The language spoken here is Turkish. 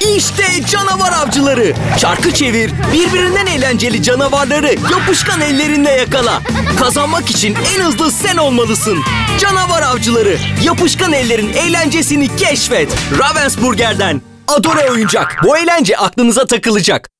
İşte canavar avcıları. Çarkı çevir, birbirinden eğlenceli canavarları yapışkan ellerinle yakala. Kazanmak için en hızlı sen olmalısın. Canavar avcıları, yapışkan ellerin eğlencesini keşfet. Ravensburger'den Adore Oyuncak. Bu eğlence aklınıza takılacak.